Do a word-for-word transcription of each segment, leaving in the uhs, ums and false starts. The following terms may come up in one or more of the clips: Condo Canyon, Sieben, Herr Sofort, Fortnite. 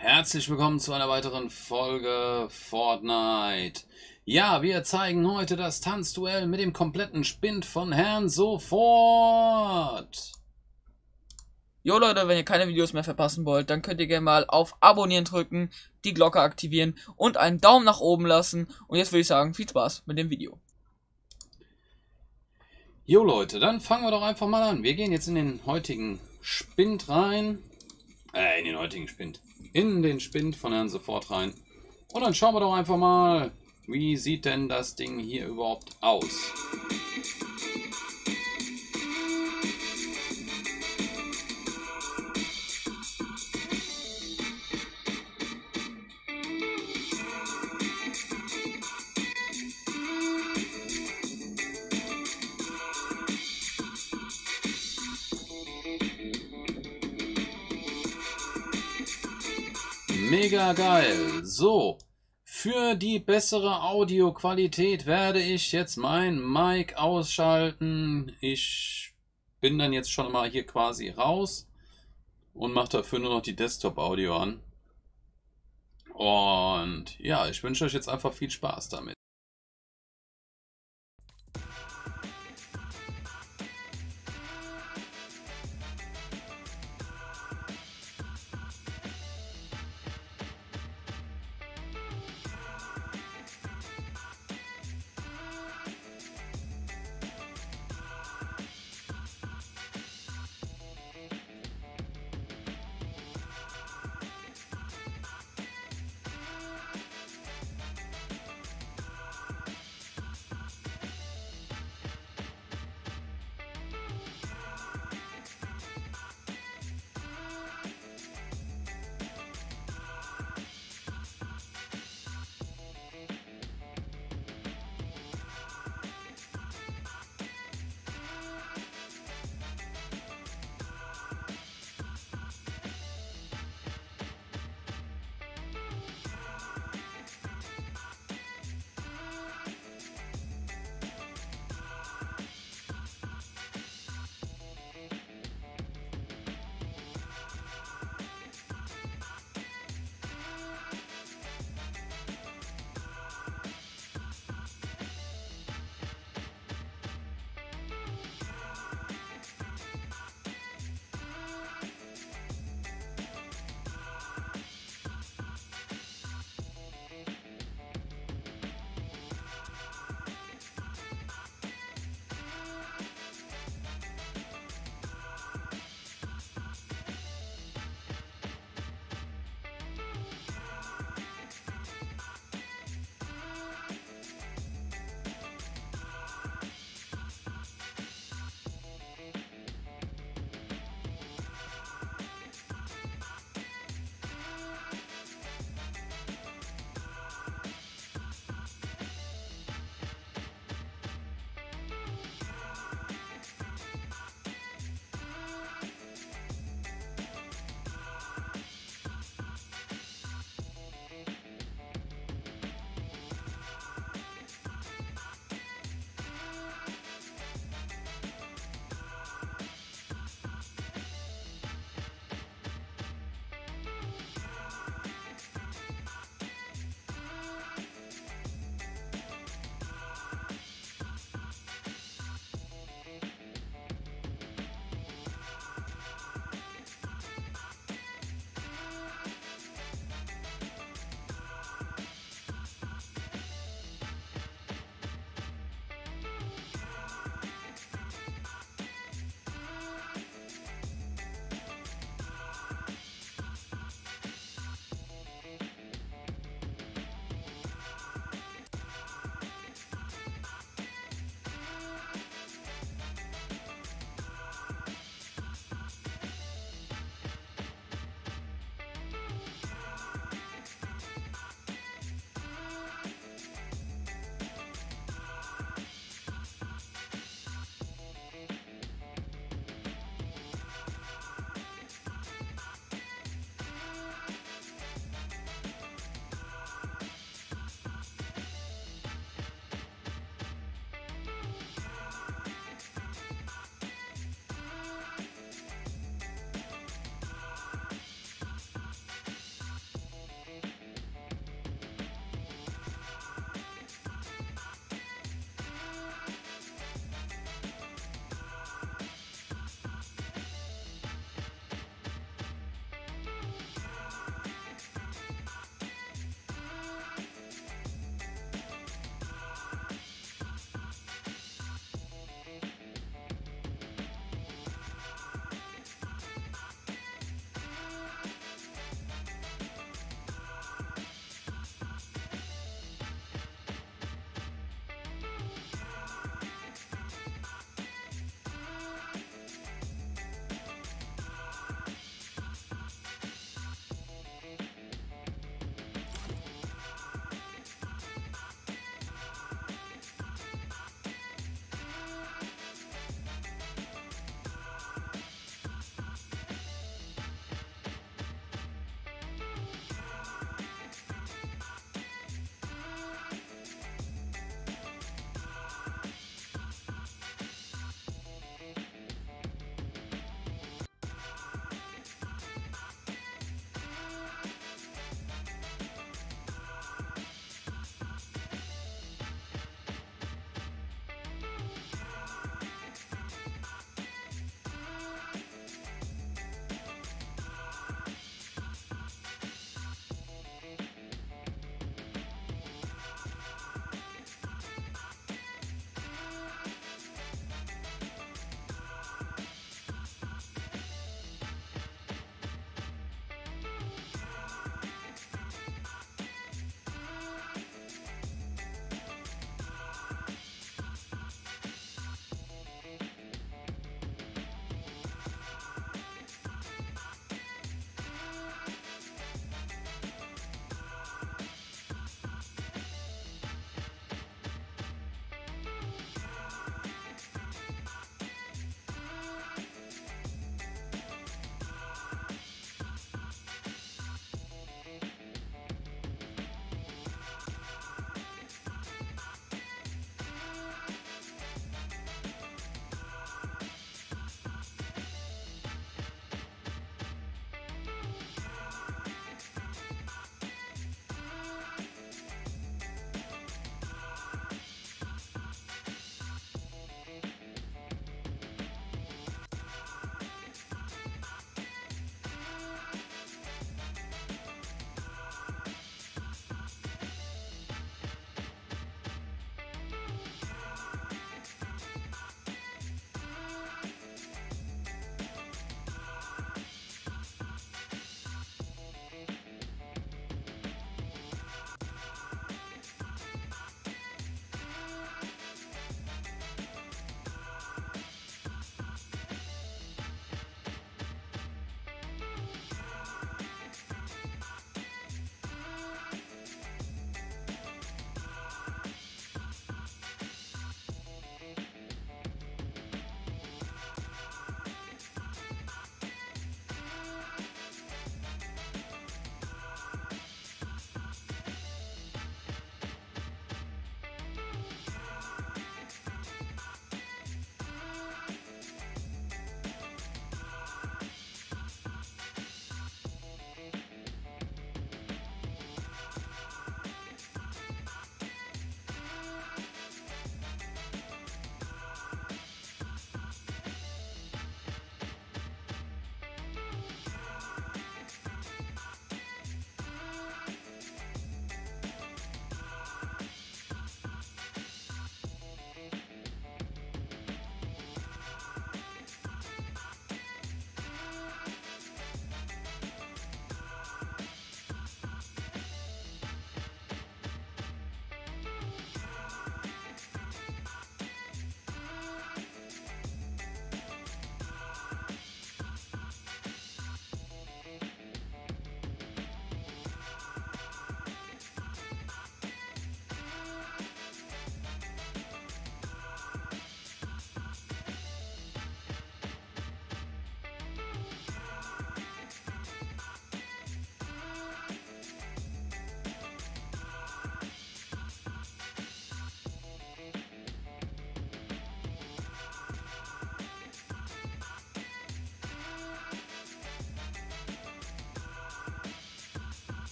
Herzlich willkommen zu einer weiteren Folge Fortnite. Ja, wir zeigen heute das Tanzduell mit dem kompletten Spind von Herrn Sofort. Jo Leute, wenn ihr keine Videos mehr verpassen wollt, dann könnt ihr gerne mal auf Abonnieren drücken, die Glocke aktivieren und einen Daumen nach oben lassen. Und jetzt würde ich sagen, viel Spaß mit dem Video. Jo Leute, dann fangen wir doch einfach mal an. Wir gehen jetzt in den heutigen Spind rein. Äh, in den heutigen Spind. In den Spind von Herrn Sofort rein. Und dann schauen wir doch einfach mal, wie sieht denn das Ding hier überhaupt aus? Mega geil. So, für die bessere Audioqualität werde ich jetzt mein Mic ausschalten. Ich bin dann jetzt schon mal hier quasi raus und mache dafür nur noch die Desktop-Audio an. Und ja, ich wünsche euch jetzt einfach viel Spaß damit.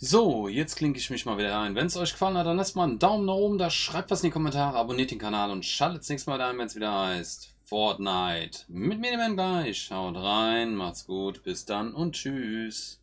So, jetzt klinke ich mich mal wieder ein. Wenn es euch gefallen hat, dann lasst mal einen Daumen nach oben da, schreibt was in die Kommentare, abonniert den Kanal und schaltet das nächste Mal ein, wenn es wieder heißt Fortnite. Mit mir dem gleich. Schaut rein, macht's gut, bis dann und tschüss.